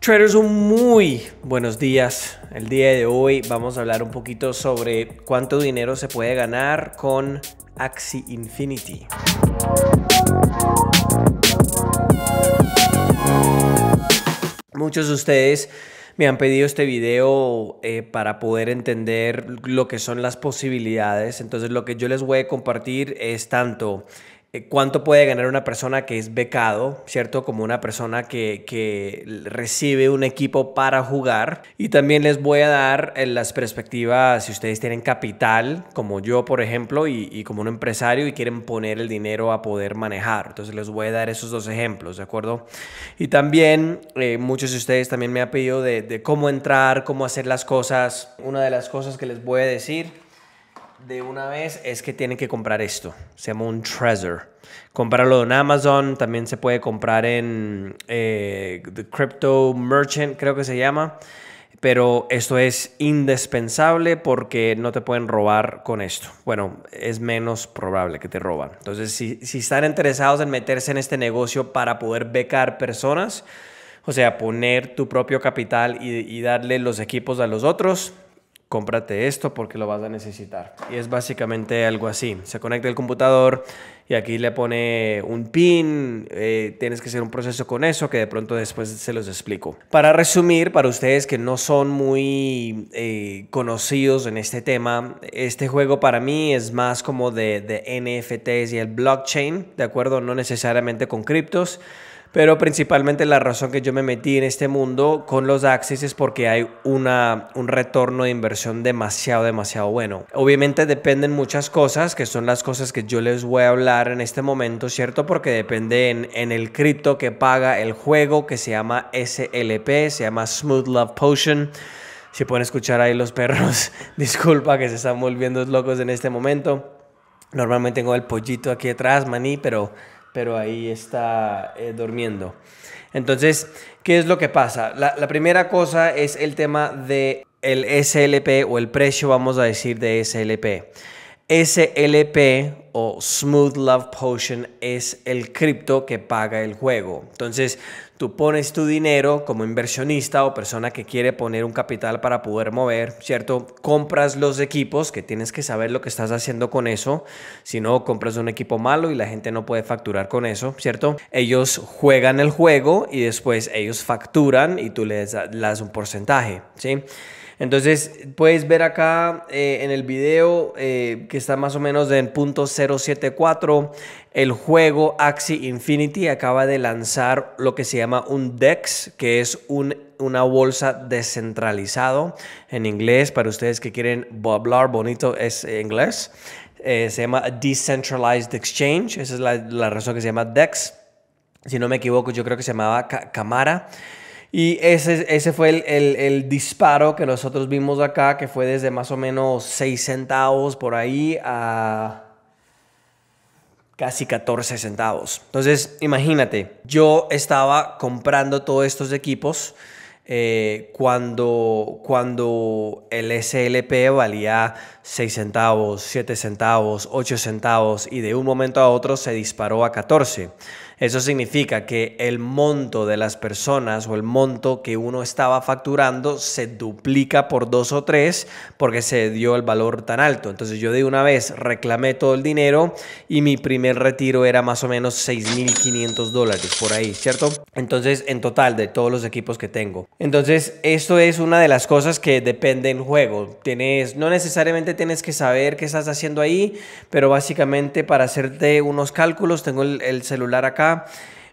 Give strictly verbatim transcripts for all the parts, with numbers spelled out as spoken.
Traders, un muy buenos días. El día de hoy vamos a hablar un poquito sobre cuánto dinero se puede ganar con Axie Infinity. Muchos de ustedes me han pedido este video eh, para poder entender lo que son las posibilidades. Entonces lo que yo les voy a compartir es tanto cuánto puede ganar una persona que es becado, ¿cierto? Como una persona que, que recibe un equipo para jugar. Y también les voy a dar las perspectivas si ustedes tienen capital, como yo, por ejemplo, y, y como un empresario y quieren poner el dinero a poder manejar. Entonces les voy a dar esos dos ejemplos, ¿de acuerdo? Y también eh, muchos de ustedes también me han pedido de, de cómo entrar, cómo hacer las cosas. Una de las cosas que les voy a decir de una vez es que tienen que comprar esto. Se llama un Trezor. Comprarlo en Amazon. También se puede comprar en eh, The Crypto Merchant, creo que se llama. Pero esto es indispensable porque no te pueden robar con esto. Bueno, es menos probable que te roban. Entonces, si, si están interesados en meterse en este negocio para poder becar personas, o sea, poner tu propio capital y, y darle los equipos a los otros, cómprate esto porque lo vas a necesitar. Y es básicamente algo así. Se conecta el computador y aquí le pone un pin. Eh, tienes que hacer un proceso con eso que de pronto después se los explico. Para resumir, para ustedes que no son muy eh, conocidos en este tema, este juego para mí es más como de, de N F Ts y el blockchain, ¿de acuerdo? No necesariamente con criptos. Pero principalmente la razón que yo me metí en este mundo con los Axies es porque hay una, un retorno de inversión demasiado, demasiado bueno. Obviamente dependen muchas cosas, que son las cosas que yo les voy a hablar en este momento, ¿cierto? Porque depende en, en el cripto que paga el juego, que se llama S L P, se llama Smooth Love Potion. Si pueden escuchar ahí los perros, disculpa que se están volviendo locos en este momento. Normalmente tengo el pollito aquí atrás, maní, pero... pero ahí está eh, durmiendo. Entonces, ¿qué es lo que pasa? La, la primera cosa es el tema de el S L P o el precio, vamos a decir, de S L P. S L P o Smooth Love Potion es el cripto que paga el juego. Entonces, tú pones tu dinero como inversionista o persona que quiere poner un capital para poder mover, ¿cierto? Compras los equipos, que tienes que saber lo que estás haciendo con eso. Si no, compras un equipo malo y la gente no puede facturar con eso, ¿cierto? Ellos juegan el juego y después ellos facturan y tú les das un porcentaje, ¿sí? Entonces, puedes ver acá eh, en el video eh, que está más o menos en punto cero siete cuatro. El juego Axie Infinity acaba de lanzar lo que se llama un D E X, que es un, una bolsa descentralizado. En inglés, para ustedes que quieren hablar bonito, es inglés. Eh, se llama Decentralized Exchange. Esa es la, la razón que se llama D E X. Si no me equivoco, yo creo que se llamaba Kamara. Y ese, ese fue el, el, el disparo que nosotros vimos acá, que fue desde más o menos seis centavos por ahí a casi catorce centavos. Entonces, imagínate, yo estaba comprando todos estos equipos eh, cuando, cuando el S L P valía seis centavos, siete centavos, ocho centavos y de un momento a otro se disparó a catorce. Eso significa que el monto de las personas o el monto que uno estaba facturando se duplica por dos o tres porque se dio el valor tan alto. Entonces yo de una vez reclamé todo el dinero y mi primer retiro era más o menos seis mil quinientos dólares por ahí, ¿cierto? Entonces en total de todos los equipos que tengo. Entonces esto es una de las cosas que depende en juego. Tienes, no necesariamente tienes que saber qué estás haciendo ahí, pero básicamente para hacerte unos cálculos, tengo el, el celular acá.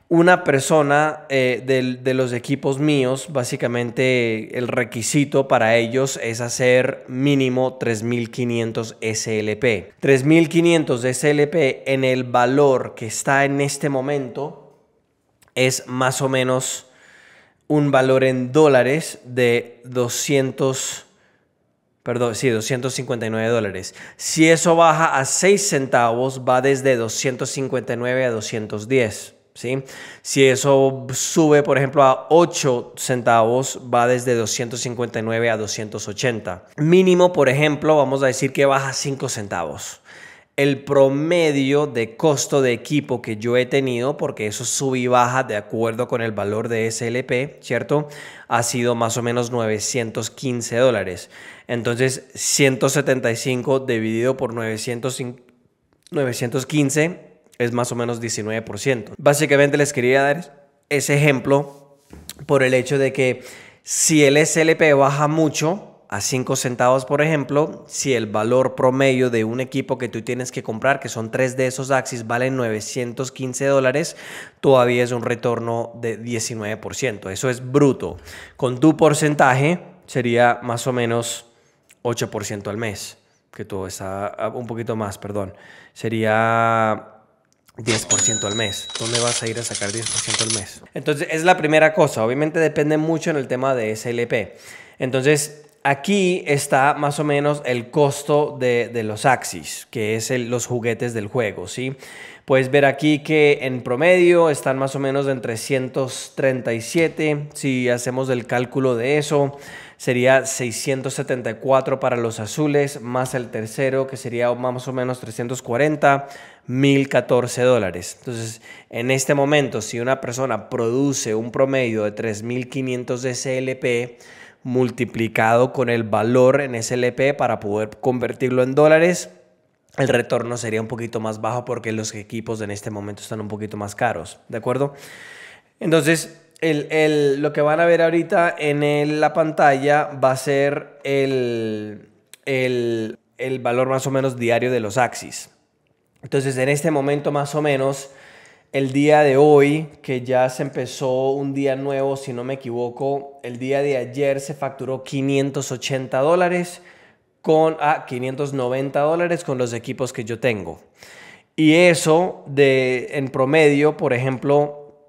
Una persona eh, de, de los equipos míos, básicamente el requisito para ellos es hacer mínimo tres mil quinientos S L P. tres mil quinientos S L P en el valor que está en este momento es más o menos un valor en dólares de doscientos dólares. Perdón, sí, doscientos cincuenta y nueve dólares. Si eso baja a seis centavos, va desde doscientos cincuenta y nueve a doscientos diez, ¿sí? Si eso sube, por ejemplo, a ocho centavos, va desde doscientos cincuenta y nueve a doscientos ochenta. Mínimo, por ejemplo, vamos a decir que baja cinco centavos. el promedio de costo de equipo que yo he tenido, porque eso sube y baja de acuerdo con el valor de S L P, ¿cierto? Ha sido más o menos novecientos quince dólares. Entonces, ciento setenta y cinco dividido por novecientos quince es más o menos diecinueve por ciento. Básicamente les quería dar ese ejemplo por el hecho de que si el S L P baja mucho, a cinco centavos, por ejemplo, si el valor promedio de un equipo que tú tienes que comprar, que son tres de esos Axis, valen novecientos quince dólares, todavía es un retorno de diecinueve por ciento. Eso es bruto. Con tu porcentaje sería más o menos ocho por ciento al mes, que todo está un poquito más, perdón. Sería diez por ciento al mes. ¿Dónde vas a ir a sacar diez por ciento al mes? Entonces, es la primera cosa. Obviamente depende mucho en el tema de S L P. Entonces, aquí está más o menos el costo de, de los Axis, que es el, los juguetes del juego, ¿sí? Puedes ver aquí que en promedio están más o menos en trescientos treinta y siete. Si hacemos el cálculo de eso, sería seiscientos setenta y cuatro para los azules, más el tercero, que sería más o menos trescientos cuarenta, mil catorce dólares. Entonces, en este momento, si una persona produce un promedio de tres mil quinientos S L P, multiplicado con el valor en S L P para poder convertirlo en dólares, el retorno sería un poquito más bajo porque los equipos en este momento están un poquito más caros, ¿de acuerdo? Entonces, el, el, lo que van a ver ahorita en el, la pantalla va a ser el, el, el valor más o menos diario de los Axis. Entonces, en este momento más o menos, el día de hoy, que ya se empezó un día nuevo, si no me equivoco, el día de ayer se facturó quinientos ochenta dólares con ah, quinientos noventa dólares con los equipos que yo tengo. Y eso de en promedio, por ejemplo,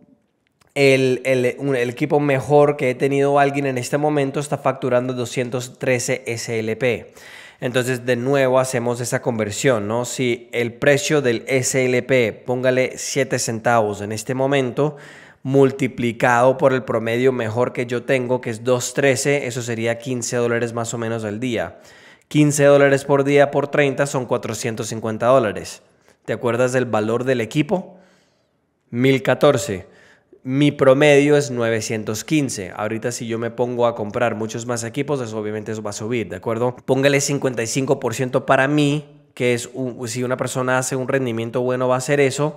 el, el, un, el equipo mejor que he tenido alguien en este momento está facturando doscientos trece S L P. Entonces, de nuevo hacemos esa conversión, ¿no? Si el precio del S L P, póngale siete centavos en este momento, multiplicado por el promedio mejor que yo tengo, que es dos trece, eso sería quince dólares más o menos al día. quince dólares por día por treinta son cuatrocientos cincuenta dólares. ¿Te acuerdas del valor del equipo? mil catorce. Mi promedio es novecientos quince. Ahorita si yo me pongo a comprar muchos más equipos, eso obviamente eso va a subir, ¿de acuerdo? Póngale cincuenta y cinco por ciento para mí, que es un, si una persona hace un rendimiento bueno va a hacer eso,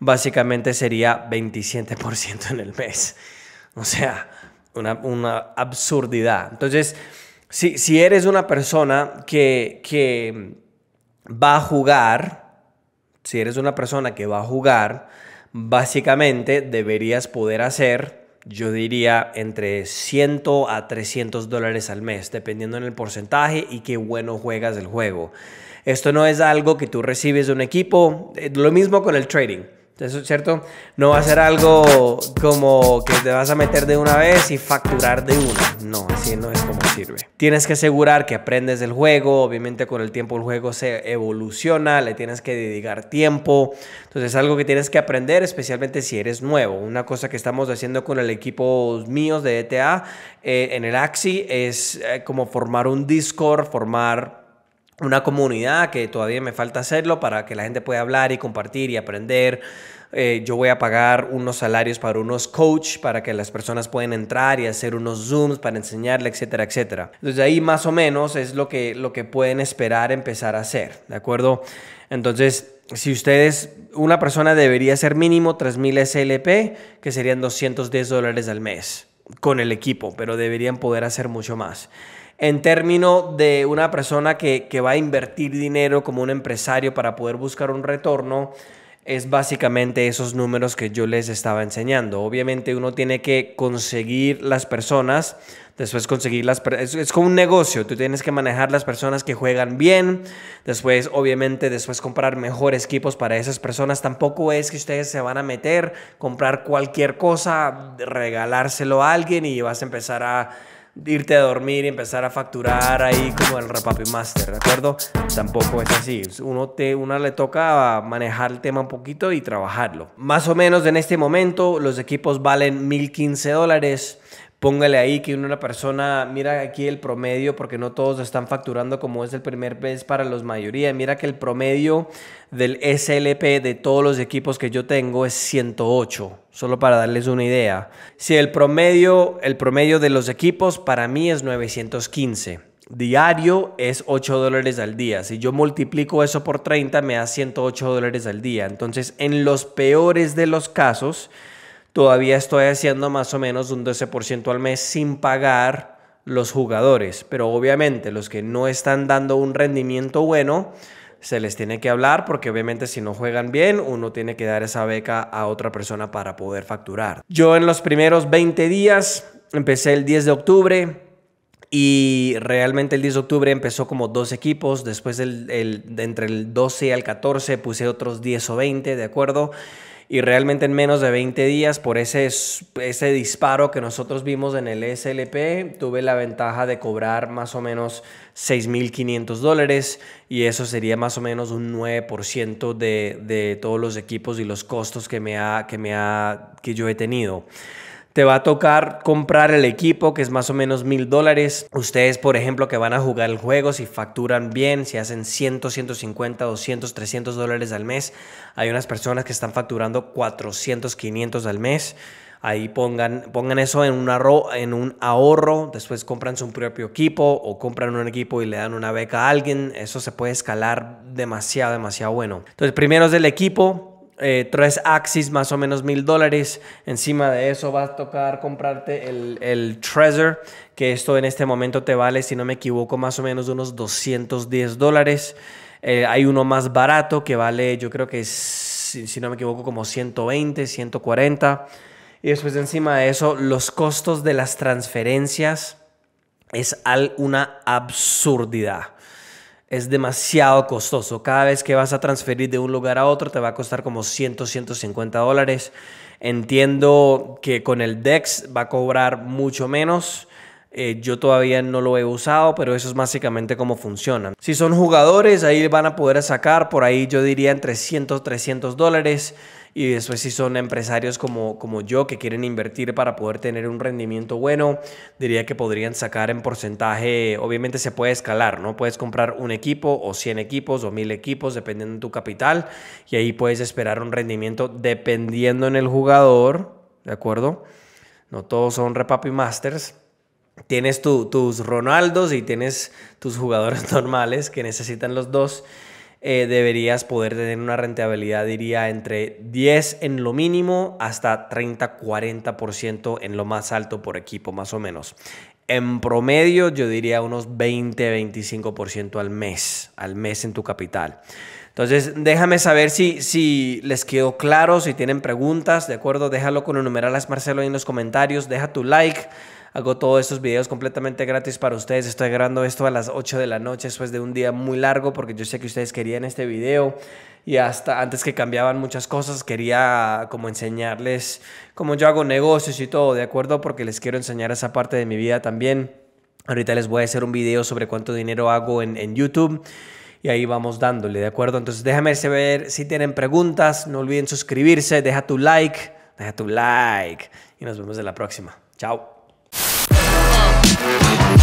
básicamente sería veintisiete por ciento en el mes. O sea, una, una absurdidad. Entonces, si, si eres una persona que, que va a jugar, si eres una persona que va a jugar... básicamente deberías poder hacer, yo diría, entre cien a trescientos dólares al mes, dependiendo en el porcentaje y qué bueno juegas el juego. Esto no es algo que tú recibes de un equipo, lo mismo con el trading, ¿eso es cierto? No va a ser algo como que te vas a meter de una vez y facturar de una. No, así no es como sirve. Tienes que asegurar que aprendes del juego. Obviamente con el tiempo el juego se evoluciona, le tienes que dedicar tiempo. Entonces es algo que tienes que aprender, especialmente si eres nuevo. Una cosa que estamos haciendo con el equipo míos de E T A eh, en el Axie es eh, como formar un Discord, formar... una comunidad que todavía me falta hacerlo para que la gente pueda hablar y compartir y aprender. Eh, yo voy a pagar unos salarios para unos coach para que las personas puedan entrar y hacer unos zooms para enseñarle, etcétera, etcétera. Entonces ahí más o menos es lo que, lo que pueden esperar empezar a hacer, ¿de acuerdo? Entonces, si ustedes, una persona debería ser mínimo tres mil S L P, que serían doscientos diez dólares al mes con el equipo, pero deberían poder hacer mucho más. En términos de una persona que, que va a invertir dinero como un empresario para poder buscar un retorno, es básicamente esos números que yo les estaba enseñando. Obviamente uno tiene que conseguir las personas, después conseguir las personas, es como un negocio, tú tienes que manejar las personas que juegan bien, después obviamente después comprar mejores equipos para esas personas. Tampoco es que ustedes se van a meter, comprar cualquier cosa, regalárselo a alguien y vas a empezar a... irte a dormir y empezar a facturar ahí como el Rapapi Master, ¿de acuerdo? Tampoco es así. Uno, te, uno le toca manejar el tema un poquito y trabajarlo. Más o menos en este momento los equipos valen mil quince dólares, Póngale ahí que una persona, mira aquí el promedio, porque no todos están facturando como es el primer mes para los mayoría. Mira que el promedio del S L P de todos los equipos que yo tengo es ciento ocho, solo para darles una idea. Si el promedio, el promedio de los equipos para mí es novecientos quince. Diario es ocho dólares al día. Si yo multiplico eso por treinta, me da ciento ocho dólares al día. Entonces, en los peores de los casos, todavía estoy haciendo más o menos un doce por ciento al mes sin pagar los jugadores. Pero obviamente los que no están dando un rendimiento bueno, se les tiene que hablar, porque obviamente si no juegan bien, uno tiene que dar esa beca a otra persona para poder facturar. Yo en los primeros veinte días, empecé el diez de octubre. Y realmente el diez de octubre empezó como dos equipos, después el, el, de entre el doce al catorce puse otros diez o veinte, ¿de acuerdo? Y realmente en menos de veinte días, por ese, ese disparo que nosotros vimos en el S L P, tuve la ventaja de cobrar más o menos seis mil quinientos dólares, y eso sería más o menos un nueve por ciento de, de todos los equipos y los costos que, me ha, que, me ha, que yo he tenido. Te va a tocar comprar el equipo, que es más o menos mil dólares. Ustedes, por ejemplo, que van a jugar el juego, si facturan bien, si hacen cien, ciento cincuenta, doscientos, trescientos dólares al mes. Hay unas personas que están facturando cuatrocientos, quinientos al mes. Ahí pongan, pongan eso en un, ahorro, en un ahorro. Después compran su propio equipo o compran un equipo y le dan una beca a alguien. Eso se puede escalar demasiado, demasiado bueno. Entonces, primero es el equipo. Eh, tres Axis más o menos mil dólares. Encima de eso va a tocar comprarte el, el Trezor, que esto en este momento te vale, si no me equivoco, más o menos unos doscientos diez dólares. Eh, hay uno más barato que vale, yo creo que es, si, si no me equivoco, como ciento veinte, ciento cuarenta. Y después encima de eso, los costos de las transferencias es al, una absurdidad. Es demasiado costoso. Cada vez que vas a transferir de un lugar a otro te va a costar como cien, ciento cincuenta dólares. Entiendo que con el D E X va a cobrar mucho menos. Eh, yo todavía no lo he usado, pero eso es básicamente cómo funciona. Si son jugadores, ahí van a poder sacar por ahí, yo diría, entre cien, trescientos dólares. Y después, si son empresarios como, como yo, que quieren invertir para poder tener un rendimiento bueno, diría que podrían sacar en porcentaje. Obviamente se puede escalar, ¿no? Puedes comprar un equipo o cien equipos o mil equipos, dependiendo de tu capital. Y ahí puedes esperar un rendimiento dependiendo en el jugador, ¿de acuerdo? No todos son repapi masters. Tienes tu, tus Ronaldos y tienes tus jugadores normales que necesitan los dos. Eh, deberías poder tener una rentabilidad, diría, entre diez en lo mínimo hasta treinta, cuarenta por ciento en lo más alto por equipo, más o menos. En promedio, yo diría unos veinte, veinticinco por ciento al mes, al mes en tu capital. Entonces, déjame saber si, si les quedó claro, si tienen preguntas, ¿de acuerdo? Déjalo con Numeralas Marcelo ahí en los comentarios, deja tu like. Hago todos estos videos completamente gratis para ustedes. Estoy grabando esto a las ocho de la noche después de un día muy largo, porque yo sé que ustedes querían este video. Y hasta antes que cambiaban muchas cosas, quería como enseñarles cómo yo hago negocios y todo, ¿de acuerdo? Porque les quiero enseñar esa parte de mi vida también. Ahorita les voy a hacer un video sobre cuánto dinero hago en, en YouTube. Y ahí vamos dándole, ¿de acuerdo? Entonces déjame saber si tienen preguntas. No olviden suscribirse, deja tu like, deja tu like. Y nos vemos en la próxima. Chao. We'll be right back.